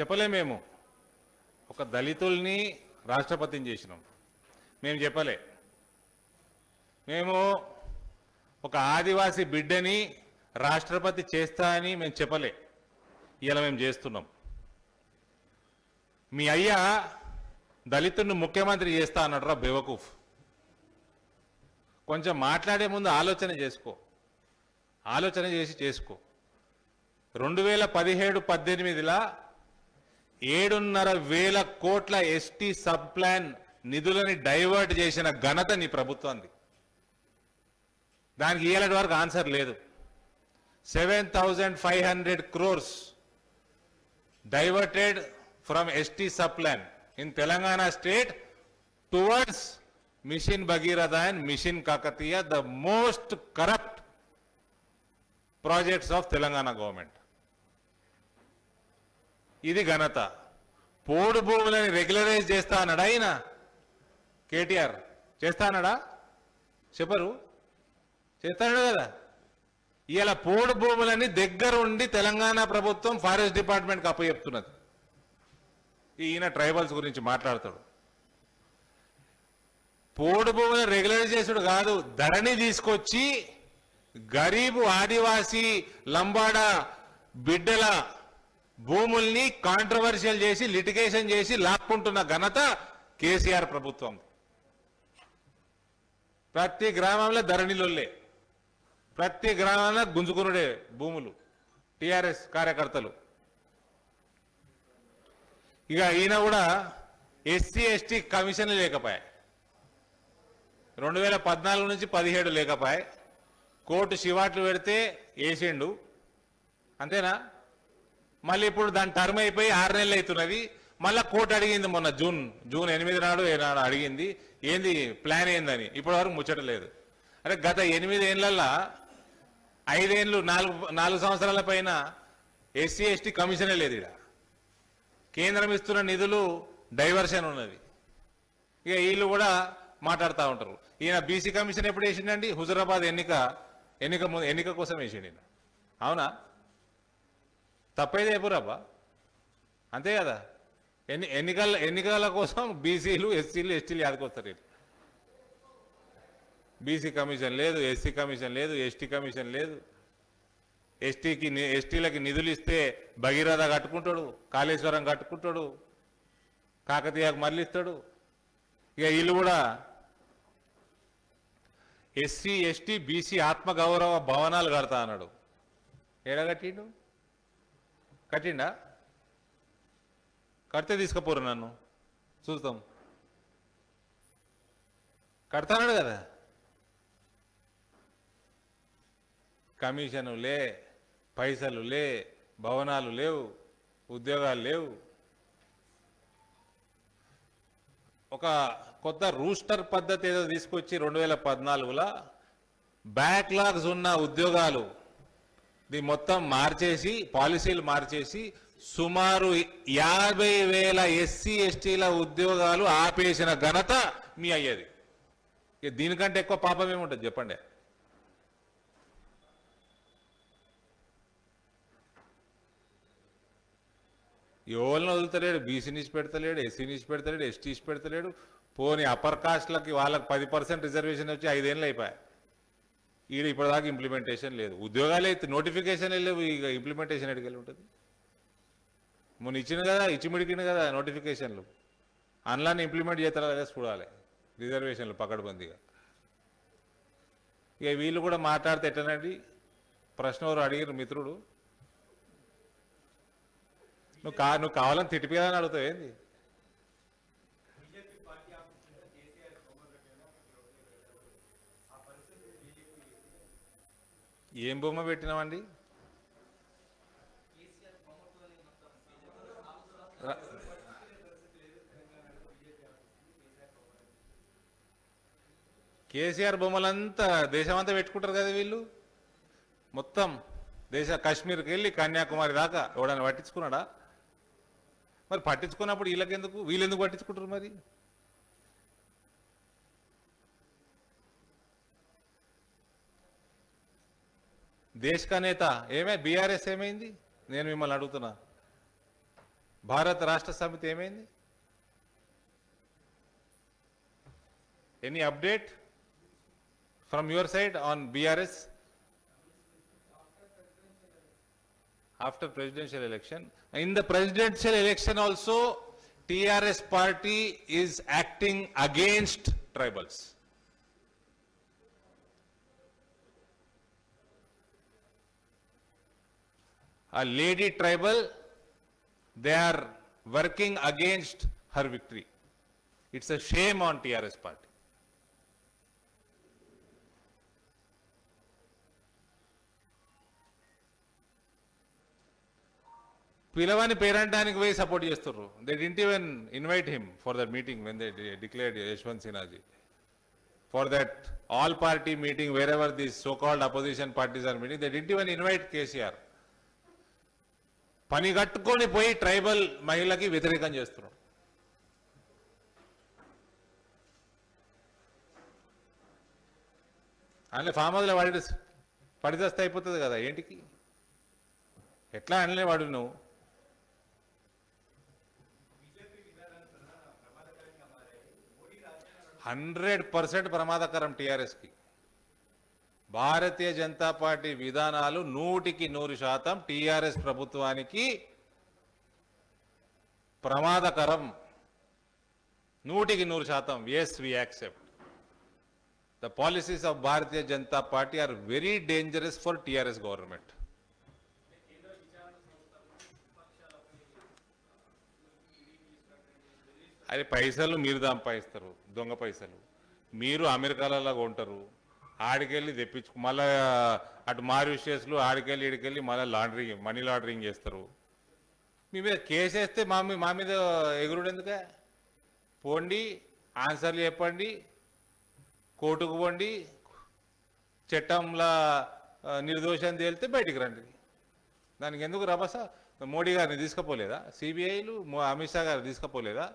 చెప్పలే మేము ఒక దళితుల్ని రాష్ట్రపతిని చేసినాం, మేము చెప్పలే. మేము ఒక ఆదివాసీ బిడ్డని రాష్ట్రపతి చేస్తా అని మేము చెప్పలే. ఇలా మేము చేస్తున్నాం. మీ అయ్యా దళితుడిని ముఖ్యమంత్రి చేస్తా అన్నాడు రా బేవకూఫ్. కొంచెం మాట్లాడే ముందు ఆలోచన చేసుకో, ఆలోచన చేసి చేసుకో. 2017-18ల 7,500 కోట్ల ఎస్టీ సబ్ ప్లాన్ నిధులని డైవర్ట్ చేసిన ఘనత నీ ప్రభుత్వానికి. దానికి ఇయ్యేటి వరకు ఆన్సర్ లేదు. 7,500 crores diverted from ST subplan in Telangana state towards Mission Bhagiratha and Mission Kakatiya, the most corrupt projects of Telangana government. ఇది ఘనత. పోడు భూములని రెగ్యులరైజ్ చేస్తా అన్నాడా ఆయన కేటీఆర్? చేస్తా అన్నాడా? చెప్పరు. చేస్తాడు కదా. ఇలా పోడు భూములని దగ్గరుండి తెలంగాణ ప్రభుత్వం ఫారెస్ట్ డిపార్ట్మెంట్కి అప్పచెప్తున్నది. ఈయన ట్రైబల్స్ గురించి మాట్లాడతాడు. పోడు భూములను రెగ్యులరైజ్ చేసుడు కాదు, ధరణి తీసుకొచ్చి గరీబు ఆదివాసీ లంబాడ బిడ్డల భూముల్ని కాంట్రవర్షియల్ చేసి లిటిగేషన్ చేసి లాక్కుంటున్న ఘనత కేసీఆర్ ప్రభుత్వం. ప్రతి గ్రామంలో ధరణిలోలే, ప్రతి గ్రామాల గుంజుకునుడే భూములు టీఆర్ఎస్ కార్యకర్తలు. ఇక ఈయన కూడా SCST కమిషన్లు లేకపాయి, 2014 నుంచి 2017 లేకపాయి, కోర్టు శివాట్లు పెడితే వేసిండు అంతేనా? మళ్ళీ ఇప్పుడు దాని టర్మ్ అయిపోయి 6 నెలలు అవుతున్నది. మళ్ళీ కోర్టు అడిగింది మొన్న జూన్ 8 నాడు ఏనాడు అడిగింది, ఏంది ప్లాన్ ఏందని. ఇప్పటి వరకు ముచ్చటలేదు. అరే గత 8 ఏళ్ళల్లో 5 ఏళ్ళు 4 సంవత్సరాల పైన SCST కమిషనే లేదు. ఇక కేంద్రం ఇస్తున్న నిధులు డైవర్షన్ ఉన్నది. ఇక వీళ్ళు కూడా మాట్లాడుతూ ఉంటారు. ఈయన బీసీ కమిషన్ ఎప్పుడు వేసిండండి? హుజరాబాద్ ఎన్నిక కోసం వేసిండు ఈయన. అవునా? తప్పైతే ఎప్పుడబ్బా, అంతే కదా. ఎన్నికల కోసం బీసీలు ఎస్సీలు ఎస్టీలు యాదకొస్తారు. వీళ్ళు బీసీ కమిషన్ లేదు, ఎస్సీ కమిషన్ లేదు, ఎస్టీ కమిషన్ లేదు. ఎస్టీలకి నిధులు ఇస్తే భగీరథ కట్టుకుంటాడు, కాళేశ్వరం కట్టుకుంటాడు, కాకతీయకు మరలిస్తాడు. ఇక వీళ్ళు కూడా SC, ST, BC ఆత్మగౌరవ భవనాలు కడతా అన్నాడు. ఏడా కట్టిండు? కట్టిండా? కడితే తీసుకుపోరు నన్ను చూస్తాం. కడతాడు కదా. కమిషను లే, పైసలు లే, భవనాలు లేవు, ఉద్యోగాలు లేవు. ఒక కొత్త రూస్టర్ పద్ధతి ఏదో తీసుకొచ్చి 2014లో బ్యాక్లాగ్స్ ఉన్న ఉద్యోగాలు ఇది మొత్తం మార్చేసి, పాలసీలు మార్చేసి సుమారు 50,000 SC, STల ఉద్యోగాలు ఆపేసిన ఘనత మీ అయ్యేది. దీనికంటే ఎక్కువ పాపం ఏముంటుంది చెప్పండి? ఎవరిని వదులుతలేడు? బీసీని ఇచ్చి పెడతలేడు, ఎస్సీని ఇచ్చి పెడతలేడు, ఎస్టీ ఇచ్చి పెడతలేడు. పోనీ అప్పర్ కాస్ట్లకి వాళ్ళకి 10% రిజర్వేషన్ వచ్చి 5 ఏళ్ళు అయిపోయాయి. ఈడ ఇప్పటిదాకా ఇంప్లిమెంటేషన్ లేదు. ఉద్యోగాలు అయితే నోటిఫికేషన్ లేవు. ఇక ఇంప్లిమెంటేషన్ ఎడికెళ్ళి ఉంటుంది? మొన్న ఇచ్చింది కదా, ఇచ్చిమిడికింది కదా నోటిఫికేషన్లు. అందులోనే ఇంప్లిమెంట్ చేస్తారా లేదా చూడాలి. రిజర్వేషన్లు పకడ్బందీగా. ఇక వీళ్ళు కూడా మాట్లాడితే ఎట్లనండి? ప్రశ్న ఎవరు అడిగారు? మిత్రుడు నువ్వు కావాలని తిట్టిపోయాదని అడుగుతావు ఏంది? ఏం బొమ్మ పెట్టినామండి? కేసీఆర్ బొమ్మలంతా దేశమంతా పెట్టుకుంటారు కదా వీళ్ళు. మొత్తం దేశ కాశ్మీర్కి వెళ్ళి కన్యాకుమారి దాకా ఎవడని పట్టించుకున్నాడా? మరి పట్టించుకున్నప్పుడు వీళ్ళకెందుకు, వీళ్ళెందుకు పట్టించుకుంటారు? మరి దేశ నేత ఏమే? BRS ఏమైంది? నేను మిమ్మల్ని అడుగుతున్నా. భారత రాష్ట్ర సమితి ఏమైంది? Any update from your side on BRS? After presidential election, in the presidential election also, TRS party is acting against tribals. A lady tribal, they are working against her victory. It's a shame on TRS party. Pilavani Perantaniki way support chestunnaru. They didn't even invite him for that meeting when they declared Yashwant Sinha ji. For that all-party meeting, wherever these so-called opposition parties are meeting, they didn't even invite KCR. Pani kattukoni poyi tribal mahilaki vyatirikam chestunnaru. Alle family vadis padidastha ayipothadi kada entiki etla anle vadu nu. Hundred % ప్రమాదకరం TRS की భారతీయ Janata party విధానాలు 100% TRS ప్రభుత్వానికి ప్రమాదకరం 100%. Yes, we accept the policies of Bharatiya Janata Party are very dangerous for TRS government. అరే పైసలు మీరు సంపాదిస్తారు, దొంగ పైసలు మీరు అమెరికాలలాగా ఉంటారు, ఆడికెళ్ళి తెప్పించు, మళ్ళీ అటు మారిషియస్లు ఆడికెళ్ళి ఇడికెళ్ళి మళ్ళీ లాండరింగ్, మనీ లాండరింగ్ చేస్తారు. మీ మీద కేసు వేస్తే మా మీద ఎగురుడు ఎందుక? పోండి, ఆన్సర్లు చెప్పండి, కోర్టుకు పోండి, చట్టంలా నిర్దోషం తేలితే బయటికి రండి. దానికి ఎందుకు రభస? మోడీ గారిని తీసుకుపోలేదా? CBIలు అమిత్ షా గారిని తీసుకుపోలేదా?